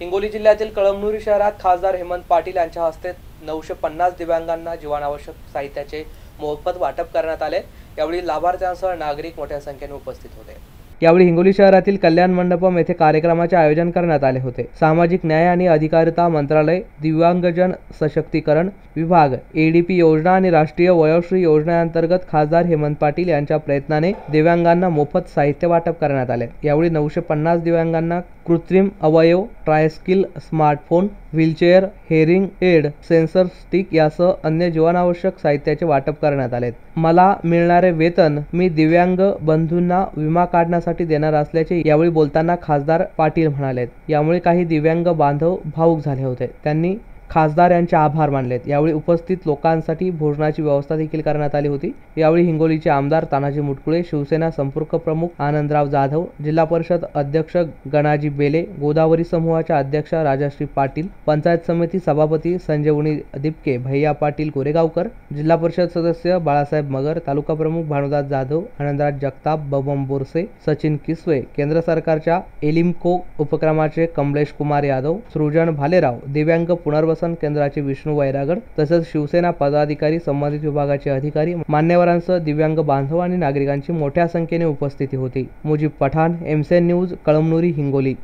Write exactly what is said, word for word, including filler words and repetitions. हिंगोली जिल्ह्यातील कळमनुरी शहरात खासदार हेमंत पाटील यांच्या हस्ते नऊशे पन्नास दिव्यांगांना जीवनावश्यक साहित्याचे मोफत वाटप करण्यात आले। यावेळी लाभार्थ्यांसह नागरिक मोठ्या संख्येने उपस्थित होते। यावेळी हिंगोली शहरातील कल्याण मंडपम येथे कार्यक्रमाचे आयोजन करण्यात आले होते। सामाजिक न्याय आणि अधिकारिता मंत्रालय, दिव्यांगजन सशक्तीकरण विभाग, एडीपी योजना आणि राष्ट्रीय वयोश्री योजनेअंतर्गत खासदार हेमंत पाटील यांच्या प्रयत्नाने दिव्यांगांना मोफत साहित्य वाटप करण्यात आले। यावेळी नऊशे पन्नास दिव्यांगांना कृत्रिम अवयव, tricycle, smartphone, wheelchair, hearing aid, sensor stick यासह अन्य जीवनावश्यक साहित्याचे वाटप करण्यात आले। मला मिळणारे वेतन मी दिव्यांग बंधूंना विमा काढण्यासाठी देणार असल्याचे यावेळी बोलताना खासदार पाटील म्हणाले। यामुळे काही दिव्यांग बांधव भावुक झाले होते। त्यांनी खासदार यांचे आभार मानले। यावेळी उपस्थित लोकांसाठी भोजनाची व्यवस्था देखील करण्यात आली होती। यावेळी हिंगोलीचे आमदार तानाजी मुटकुळे, शिवसेना संपर्क प्रमुख आनंदराव जाधव, जिल्हा परिषद अध्यक्ष गणाजी बेले, गोदावरी समूहाच्या अध्यक्ष राजाश्री पाटील, पंचायत समिती सभापती संजय वणी, दिपके भैया पाटील गोरेगावकर, जिल्हा परिषद सदस्य बाळासाहेब मगर, तालुका प्रमुख भानुदास जाधव, आनंदराव जगताप, बबाम बोरसे, सचिन किसवे, केंद्र सरकारच्या एलिमको उपक्रमाचे कमलेश कुमार यादव, सृजन भालेराव, दिव्यांग पुनर्वसन केंद्राचे विष्णु वैरागढ़ तसेच शिवसेना पदाधिकारी, संबंधित विभागाचे अधिकारी, मान्यवरांसह दिव्यांग बांधव आणि नागरिकांची मोठ्या संख्येने उपस्थिती होती। Mujib Pathan, MCN news, Kalamnuri, Hingoli.